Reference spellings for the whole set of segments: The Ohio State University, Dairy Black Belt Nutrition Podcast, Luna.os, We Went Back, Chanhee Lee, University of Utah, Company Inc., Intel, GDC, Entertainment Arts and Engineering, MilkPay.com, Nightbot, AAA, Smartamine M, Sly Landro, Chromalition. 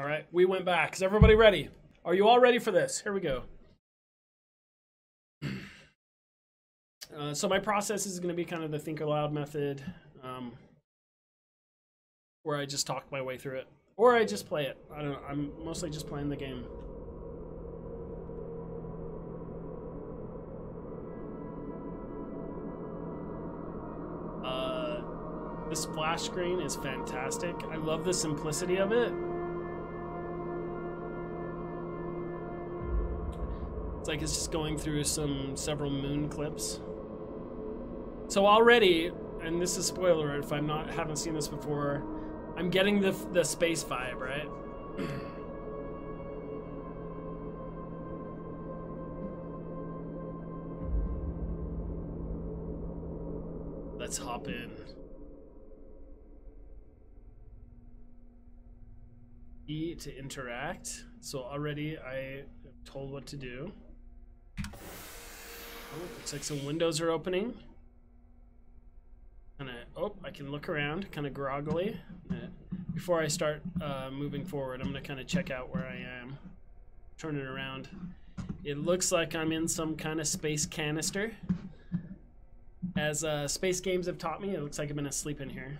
All right, We Went Back. Is everybody ready? Are you all ready for this? Here we go. So my process is going to be kind of the think aloud method, where I just talk my way through it, or I just play it. I don't know. I'm mostly just playing the game. This splash screen is fantastic. I love the simplicity of it. It's like it's just going through several moon clips. So already, and this is spoiler if I'm not haven't seen this before, I'm getting the space vibe, right? Let's hop in. E to interact. So already I am told what to do. Oh, looks like some windows are opening. And I can look around kind of groggily. Before I start moving forward, I'm gonna kind of check out where I am. Turn it around. It looks like I'm in some kind of space canister. As space games have taught me, it looks like I'm gonna sleep in here.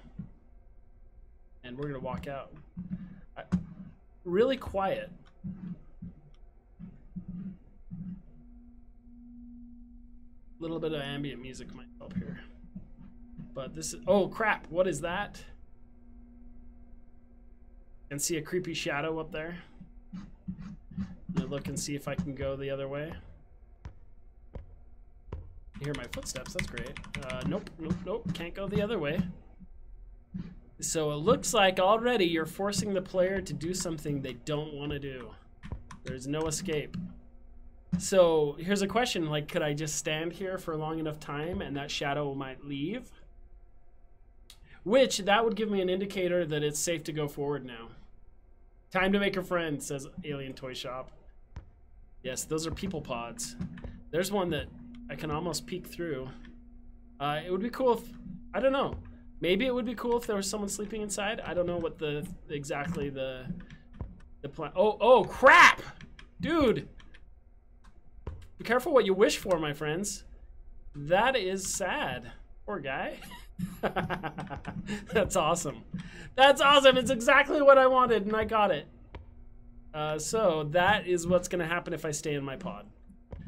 And we're gonna walk out. Really quiet. A little bit of ambient music might help here. But this is, oh crap, what is that? I can see a creepy shadow up there. I'm gonna look and see if I can go the other way. You hear my footsteps, that's great. Nope, can't go the other way. So it looks like already you're forcing the player to do something they don't want to do. There's no escape. So here's a question, like, could I just stand here for a long enough time and that shadow might leave? Which, that would give me an indicator that it's safe to go forward now. Time to make a friend, says Alien Toy Shop. Yes, those are people pods. There's one that I can almost peek through. It would be cool if, I don't know. Maybe it would be cool if there was someone sleeping inside. I don't know what the exactly the plan. Oh crap, dude! Be careful what you wish for, my friends. That is sad. Poor guy. That's awesome. That's awesome. It's exactly what I wanted, and I got it. So that is what's gonna happen if I stay in my pod.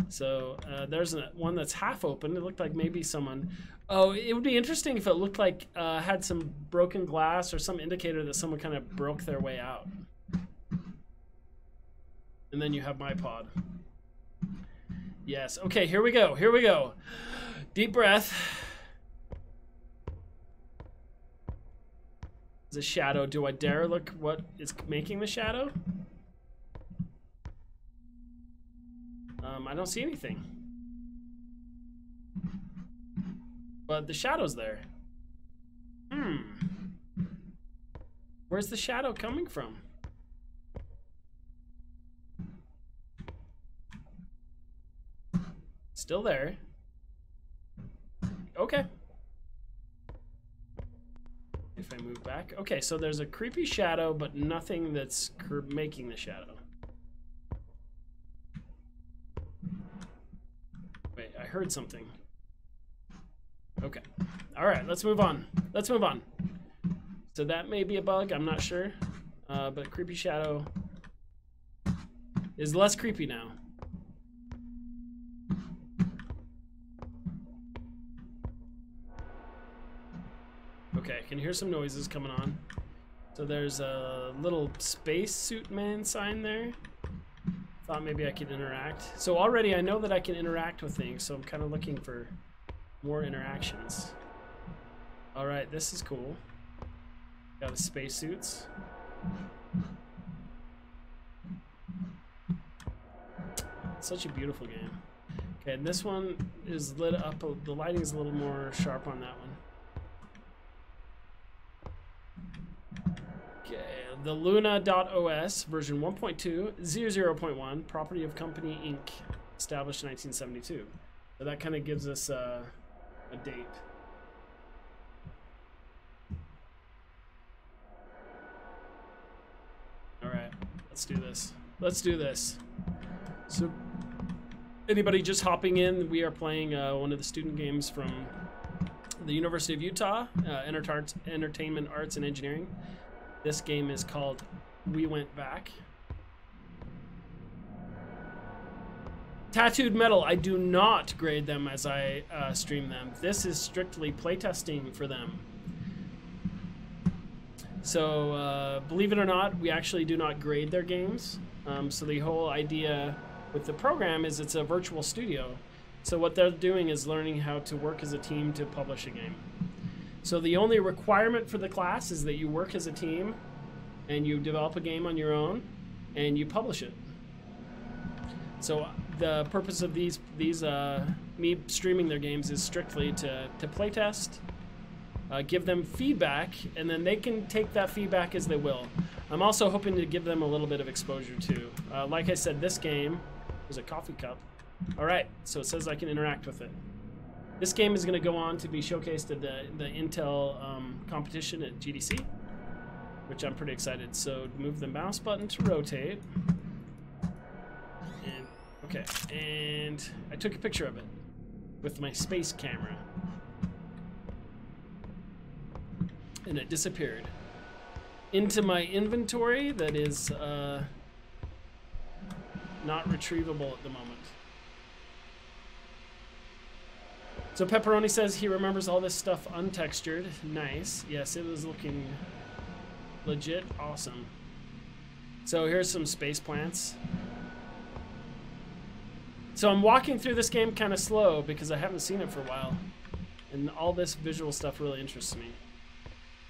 So there's one that's half open. It looked like maybe someone. Oh, it would be interesting if it looked like had some broken glass or some indicator that someone kind of broke their way out. And then you have my pod. Yes. Okay, here we go. Here we go. Deep breath. There's a shadow. Do I dare look what is making the shadow? I don't see anything. But the shadow's there. Where's the shadow coming from? Still there. Okay. If I move back. Okay, so there's a creepy shadow, but nothing that's making the shadow. Wait, I heard something. Okay. All right, let's move on. Let's move on. So that may be a bug, I'm not sure. But creepy shadow is less creepy now. Okay, I can hear some noises coming on. So there's a little spacesuit man sign there. Thought maybe I could interact. So already I know that I can interact with things, so I'm kind of looking for more interactions. All right, this is cool. Got the spacesuits. Such a beautiful game. Okay, and this one is lit up. The lighting is a little more sharp on that one. Okay, the Luna.os version 1.2, 00.1, property of Company Inc., established in 1972. So that kind of gives us a date. All right. Let's do this. Let's do this. So, anybody just hopping in, we are playing one of the student games from the University of Utah, Entertainment Arts and Engineering. This game is called We Went Back. Tattooed Metal, I do not grade them as I stream them. This is strictly playtesting for them. So, believe it or not, we actually do not grade their games. So the whole idea with the program is it's a virtual studio. So what they're doing is learning how to work as a team to publish a game. So the only requirement for the class is that you work as a team and you develop a game on your own and you publish it. So the purpose of me streaming their games is strictly to playtest, give them feedback, and then they can take that feedback as they will. I'm also hoping to give them a little bit of exposure too. Like I said, this game is a coffee cup. All right, so it says I can interact with it. This game is going to go on to be showcased at the Intel competition at GDC, which I'm pretty excited. So move the mouse button to rotate. And, okay, and I took a picture of it with my space camera. And it disappeared. Into my inventory that is not retrievable at the moment. So Pepperoni says he remembers all this stuff untextured. Nice. Yes, it was looking legit awesome. So here's some space plants. So I'm walking through this game kind of slow because I haven't seen it for a while. And all this visual stuff really interests me.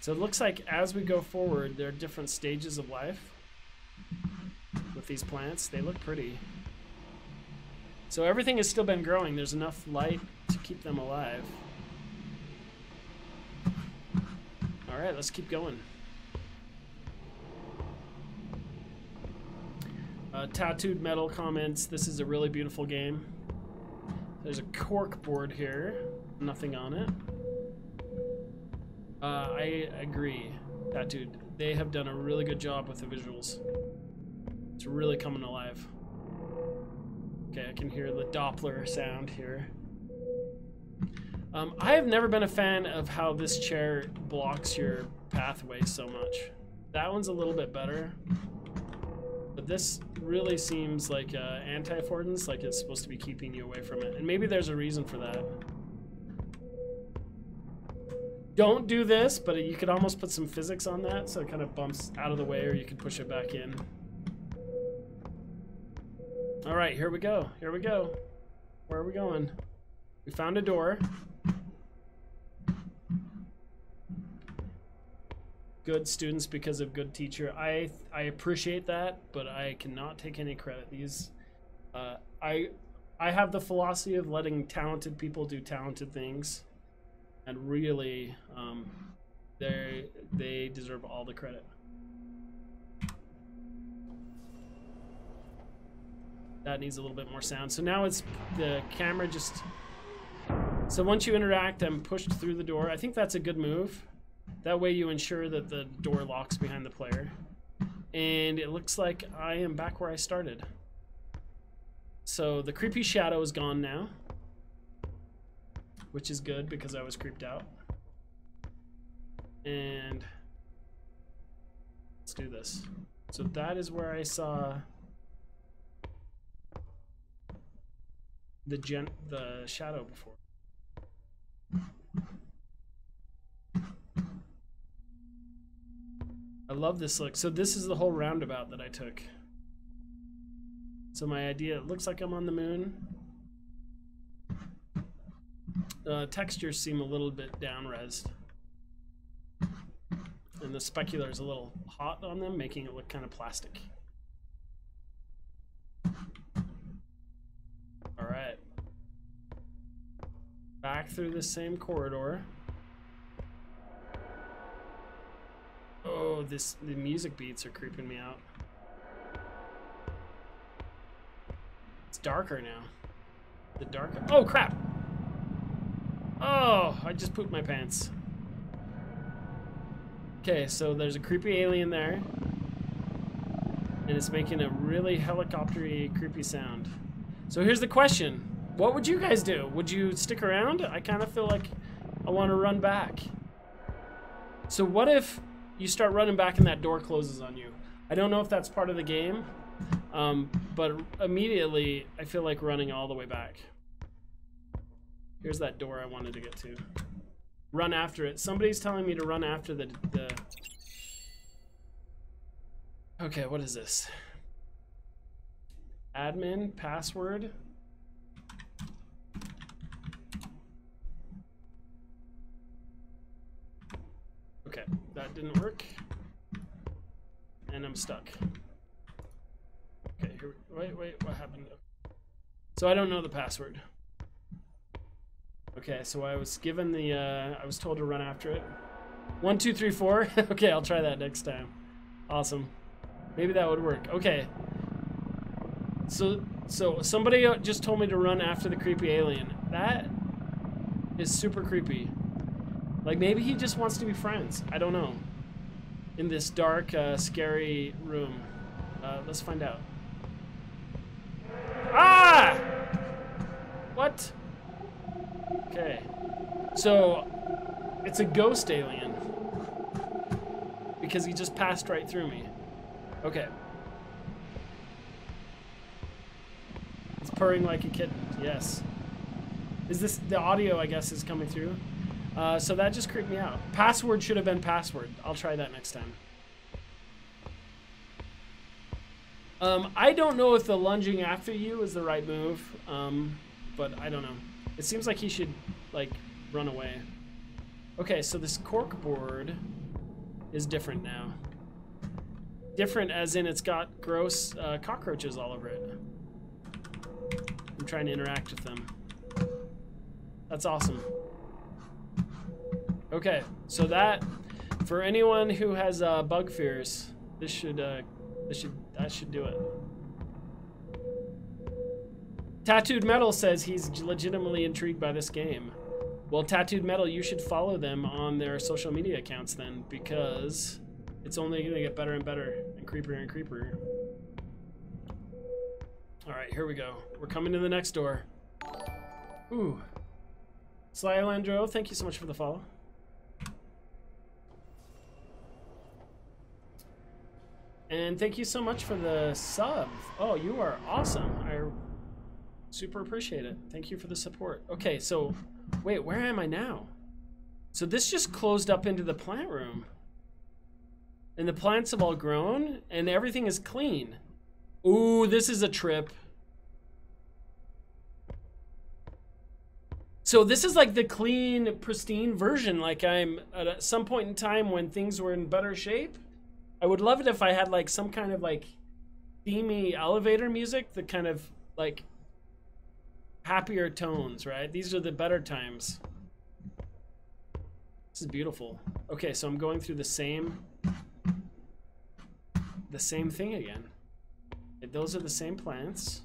So it looks like as we go forward, there are different stages of life with these plants. They look pretty. So everything has still been growing. There's enough light to keep them alive. All right, let's keep going. Tattooed Metal comments, this is a really beautiful game. There's a cork board here, nothing on it. I agree, Tattooed. They have done a really good job with the visuals. It's really coming alive. Okay, I can hear the Doppler sound here. I have never been a fan of how this chair blocks your pathway so much. That one's a little bit better. But this really seems like anti-affordance, like it's supposed to be keeping you away from it. And maybe there's a reason for that. Don't do this, but you could almost put some physics on that so it kind of bumps out of the way, or you could push it back in. All right, here we go. Here we go. Where are we going? We found a door. Good students because of good teacher. I appreciate that, but I cannot take any credit. These I have the philosophy of letting talented people do talented things, and really they deserve all the credit. That needs a little bit more sound. So now it's the camera just, so once you interact, I'm pushed through the door. I think that's a good move. That way you ensure that the door locks behind the player. And it looks like I am back where I started. So the creepy shadow is gone now, which is good because I was creeped out. And let's do this. So that is where I saw the shadow before. I love this look. So this is the whole roundabout that I took. So my idea, it looks like I'm on the moon. Textures seem a little bit down-resed. And the specular is a little hot on them, making it look kind of plastic. All right. Back through the same corridor. Oh, the music beats are creeping me out. It's darker now. The darker. Oh, crap! Oh, I just pooped my pants. Okay, so there's a creepy alien there. and it's making a really helicopter-y, creepy sound. So here's the question. What would you guys do? Would you stick around? I kind of feel like I want to run back. So what if you start running back and that door closes on you? I don't know if that's part of the game, but immediately I feel like running all the way back. Here's that door I wanted to get to. Run after it. Somebody's telling me to run after the... Okay, what is this? Admin, password. Okay, that didn't work. And I'm stuck. Okay, here we... Wait, what happened? So I don't know the password. Okay, so I was given the, I was told to run after it. 1, 2, 3, 4. Okay, I'll try that next time. Awesome. Maybe that would work. Okay. So somebody just told me to run after the creepy alien. That is super creepy. Like, maybe he just wants to be friends. I don't know. In this dark, scary room. Let's find out. Ah! What? Okay, so it's a ghost alien because he just passed right through me. Okay. It's purring like a kitten, yes. Is this, the audio I guess is coming through. So that just creeped me out. Password should have been password. I'll try that next time. I don't know if the lunging after you is the right move, but I don't know. It seems like he should, like, run away. Okay, so this corkboard is different now. Different as in it's got gross cockroaches all over it. I'm trying to interact with them. That's awesome. Okay, so that, for anyone who has bug fears, that should do it. Tattooed Metal says he's legitimately intrigued by this game. Well, Tattooed Metal, you should follow them on their social media accounts then, because it's only gonna get better and better and creepier and creepier. All right, here we go. We're coming to the next door. Ooh. Sly Landro, thank you so much for the follow. And thank you so much for the sub. Oh, you are awesome. Super appreciate it. Thank you for the support. Okay, so wait, where am I now? So this just closed up into the plant room. And the plants have all grown and everything is clean. Ooh, this is a trip. So this is like the clean, pristine version. Like I'm at some point in time when things were in better shape. I would love it if I had like some kind of like themey elevator music, the kind of like happier tones, right? These are the better times. This is beautiful. Okay, so I'm going through the same thing again. Those are the same plants.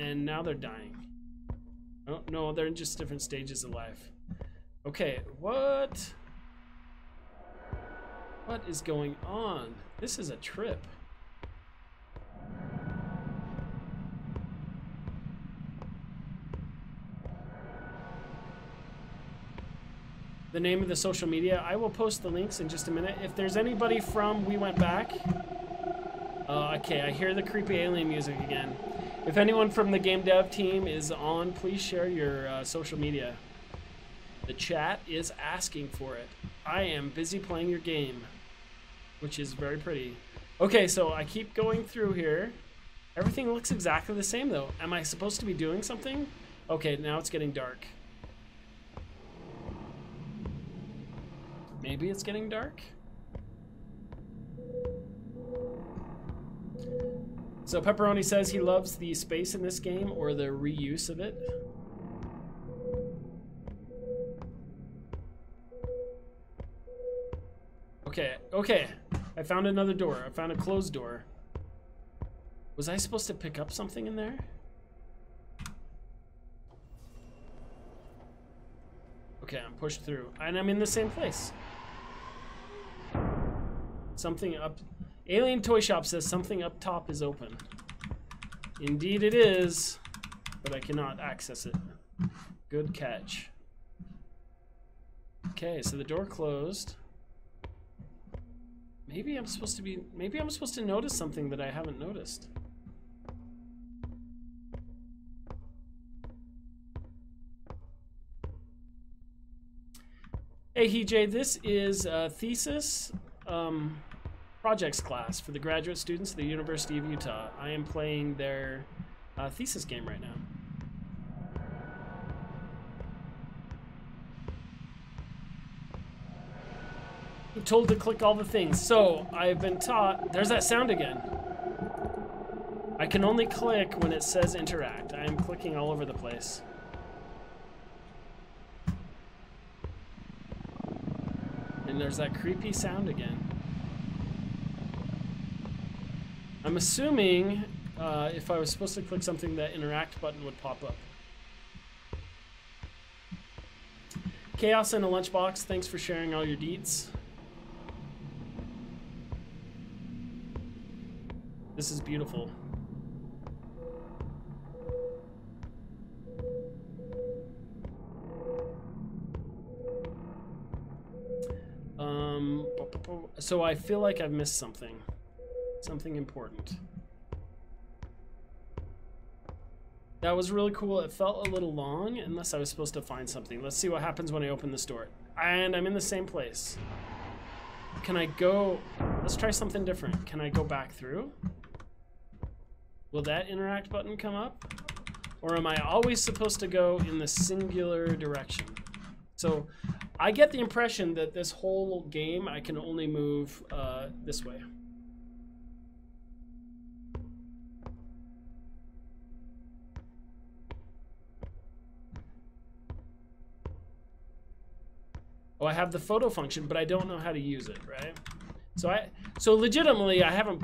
And now they're dying. Oh, no, they're in just different stages of life. Okay, what? What is going on? This is a trip. The name of the social media. I will post the links in just a minute. If there's anybody from We Went Back. Okay, I hear the creepy alien music again. If anyone from the game dev team is on, please share your social media. The chat is asking for it. I am busy playing your game, which is very pretty. Okay, so I keep going through here. Everything looks exactly the same though. Am I supposed to be doing something? Okay, now it's getting dark. Maybe it's getting dark. So Pepperoni says he loves the space in this game or the reuse of it. Okay. I found another door. I found a closed door. Was I supposed to pick up something in there? Okay, I'm pushed through. And I'm in the same place. Something up. Alien Toy Shop says something up top is open. Indeed it is, but I cannot access it. Good catch. Okay, so the door closed. Maybe I'm supposed to be, maybe I'm supposed to notice something that I haven't noticed. Hey HJ, this is a thesis projects class for the graduate students of the University of Utah. I am playing their thesis game right now. I'm told to click all the things, so I've been taught. There's that sound again. I can only click when it says interact. I am clicking all over the place. And there's that creepy sound again. I'm assuming if I was supposed to click something, that interact button would pop up. Chaos in a lunchbox, thanks for sharing all your deets. This is beautiful. So I feel like I've missed something. Something important. That was really cool. It felt a little long, unless I was supposed to find something. Let's see what happens when I open this door. And I'm in the same place. Can I go? Let's try something different. Can I go back through? Will that interact button come up? Or am I always supposed to go in the singular direction? So I get the impression that this whole game I can only move this way. Oh, I have the photo function, but I don't know how to use it, right? So legitimately I haven't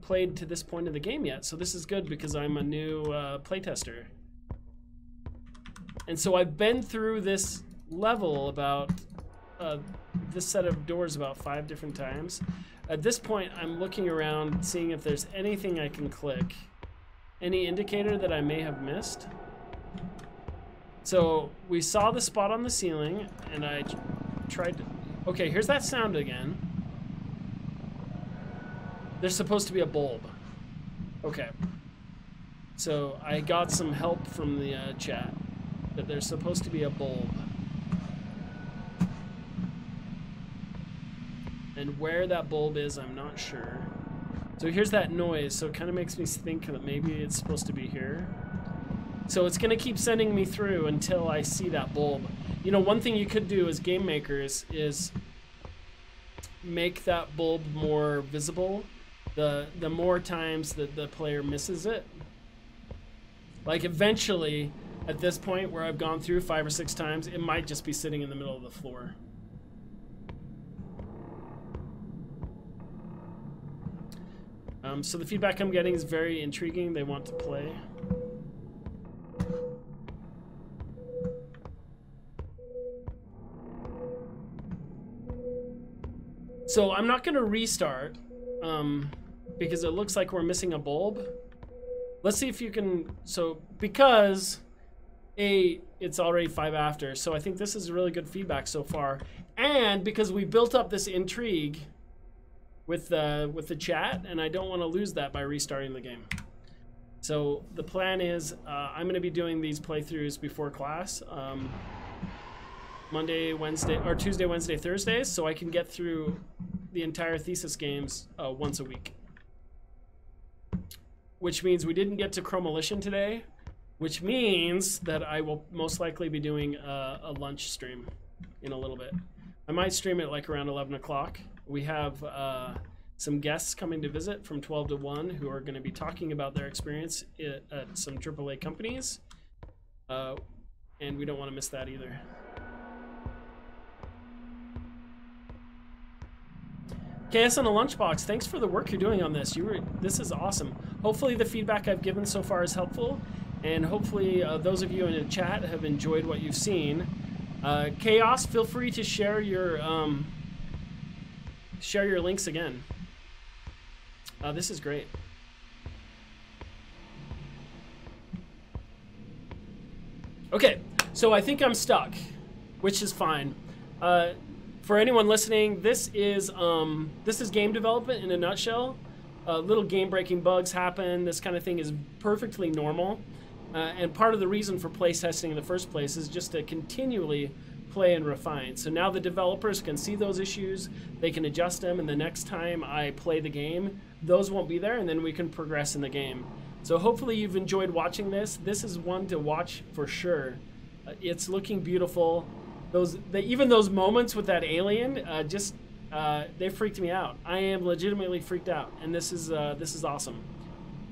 played to this point in the game yet. So this is good because I'm a new playtester. And so I've been through this level about this set of doors about 5 different times. At this point, I'm looking around, seeing if there's anything I can click, any indicator that I may have missed. So we saw the spot on the ceiling, and I tried to. Okay, here's that sound again. There's supposed to be a bulb. Okay. So I got some help from the chat that there's supposed to be a bulb. And where that bulb is, I'm not sure. So here's that noise, so it kind of makes me think that maybe it's supposed to be here. So it's gonna keep sending me through until I see that bulb. You know, one thing you could do as game makers is make that bulb more visible the more times that the player misses it. Like eventually, at this point where I've gone through 5 or 6 times, it might just be sitting in the middle of the floor. So the feedback I'm getting is very intriguing. They want to play. So I'm not gonna restart because it looks like we're missing a bulb. Let's see if you can, so because it's already 5 after, so I think this is really good feedback so far. And because we built up this intrigue with the chat, and I don't wanna lose that by restarting the game. So the plan is I'm gonna be doing these playthroughs before class. Monday, Wednesday, or Tuesday, Wednesday, Thursdays, so I can get through the entire thesis games once a week. Which means we didn't get to Chromalition today, which means that I will most likely be doing a lunch stream in a little bit. I might stream it like around 11 o'clock. We have some guests coming to visit from 12 to 1 who are gonna be talking about their experience at some AAA companies, and we don't wanna miss that either. KS on a lunchbox, thanks for the work you're doing on this. This is awesome. Hopefully the feedback I've given so far is helpful, and hopefully those of you in the chat have enjoyed what you've seen. Chaos, feel free to share Share your links again. This is great. Okay, so I think I'm stuck, which is fine. For anyone listening, this is game development in a nutshell. Little game-breaking bugs happen. This kind of thing is perfectly normal. And part of the reason for play testing in the first place is just to continually play and refine. So now the developers can see those issues, they can adjust them, and the next time I play the game, those won't be there, and then we can progress in the game. So hopefully you've enjoyed watching this. This is one to watch for sure. It's looking beautiful. Even those moments with that alien, they freaked me out. I am legitimately freaked out, and this is awesome.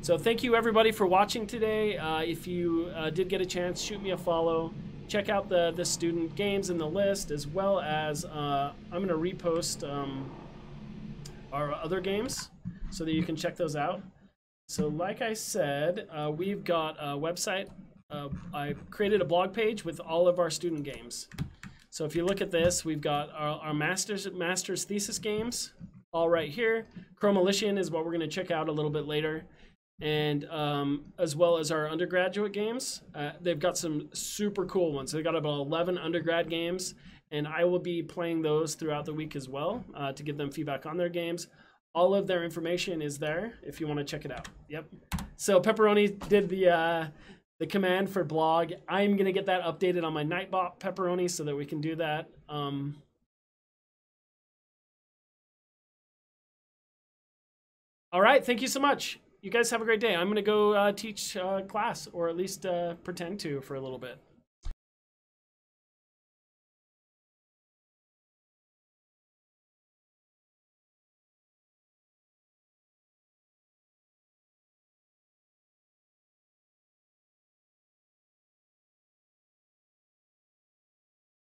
So thank you everybody for watching today. If you did get a chance, shoot me a follow. Check out the student games in the list, as well as I'm gonna repost our other games so that you can check those out. So like I said, we've got a website. I created a blog page with all of our student games. So if you look at this, we've got our master's thesis games all right here. Chromalition is what we're gonna check out a little bit later. And as well as our undergraduate games. They've got some super cool ones. They've got about 11 undergrad games, and I will be playing those throughout the week as well to give them feedback on their games. All of their information is there if you want to check it out. Yep. So Pepperoni did the command for blog. I'm going to get that updated on my Nightbot, Pepperoni, so that we can do that. All right. Thank you so much. You guys have a great day. I'm going to go teach class, or at least pretend to for a little bit.